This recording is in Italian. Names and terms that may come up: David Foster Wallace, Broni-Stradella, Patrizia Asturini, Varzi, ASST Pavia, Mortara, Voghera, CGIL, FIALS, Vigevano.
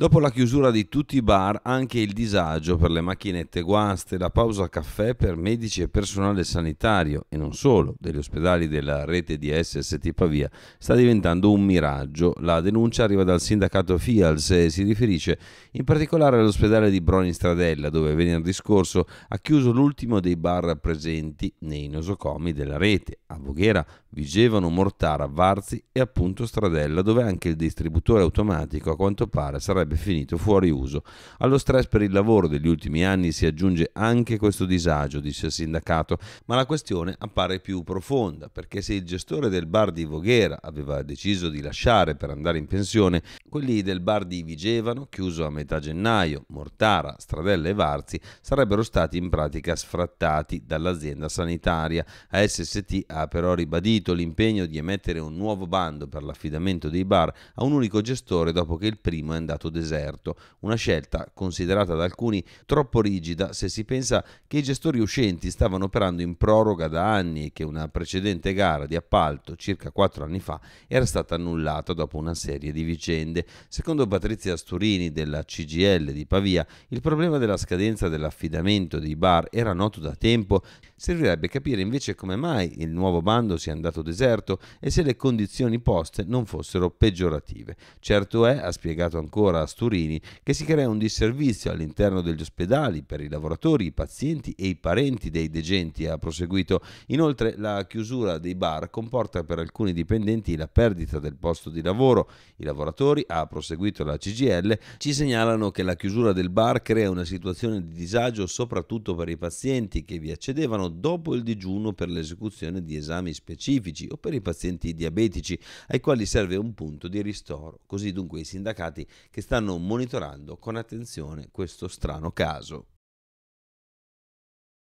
Dopo la chiusura di tutti i bar, anche il disagio per le macchinette guaste, la pausa caffè per medici e personale sanitario, e non solo, degli ospedali della rete di ASST Pavia, sta diventando un miraggio. La denuncia arriva dal sindacato FIALS e si riferisce in particolare all'ospedale di Broni-Stradella, dove venerdì scorso ha chiuso l'ultimo dei bar presenti nei nosocomi della rete, a Voghera, Vigevano, Mortara, Varzi e appunto Stradella, dove anche il distributore automatico a quanto pare sarebbe finito fuori uso. Allo stress per il lavoro degli ultimi anni si aggiunge anche questo disagio, dice il sindacato, ma la questione appare più profonda, perché se il gestore del bar di Voghera aveva deciso di lasciare per andare in pensione, quelli del bar di Vigevano, chiuso a metà gennaio, Mortara, Stradella e Varzi, sarebbero stati in pratica sfrattati dall'azienda sanitaria. ASST ha però ribadito l'impegno di emettere un nuovo bando per l'affidamento dei bar a un unico gestore dopo che il primo è andato deserto, una scelta considerata da alcuni troppo rigida se si pensa che i gestori uscenti stavano operando in proroga da anni e che una precedente gara di appalto circa 4 anni fa era stata annullata dopo una serie di vicende. Secondo Patrizia Asturini della CGIL di Pavia, il problema della scadenza dell'affidamento dei bar era noto da tempo. Servirebbe capire invece come mai il nuovo bando sia andato deserto e se le condizioni poste non fossero peggiorative. Certo è, ha spiegato ancora Asturini, che si crea un disservizio all'interno degli ospedali per i lavoratori, i pazienti e i parenti dei degenti, ha proseguito. Inoltre la chiusura dei bar comporta per alcuni dipendenti la perdita del posto di lavoro. I lavoratori, ha proseguito la CGIL, ci segnalano che la chiusura del bar crea una situazione di disagio soprattutto per i pazienti che vi accedevano dopo il digiuno per l'esecuzione di esami specifici o per i pazienti diabetici ai quali serve un punto di ristoro. Così dunque i sindacati che stanno monitorando con attenzione questo strano caso.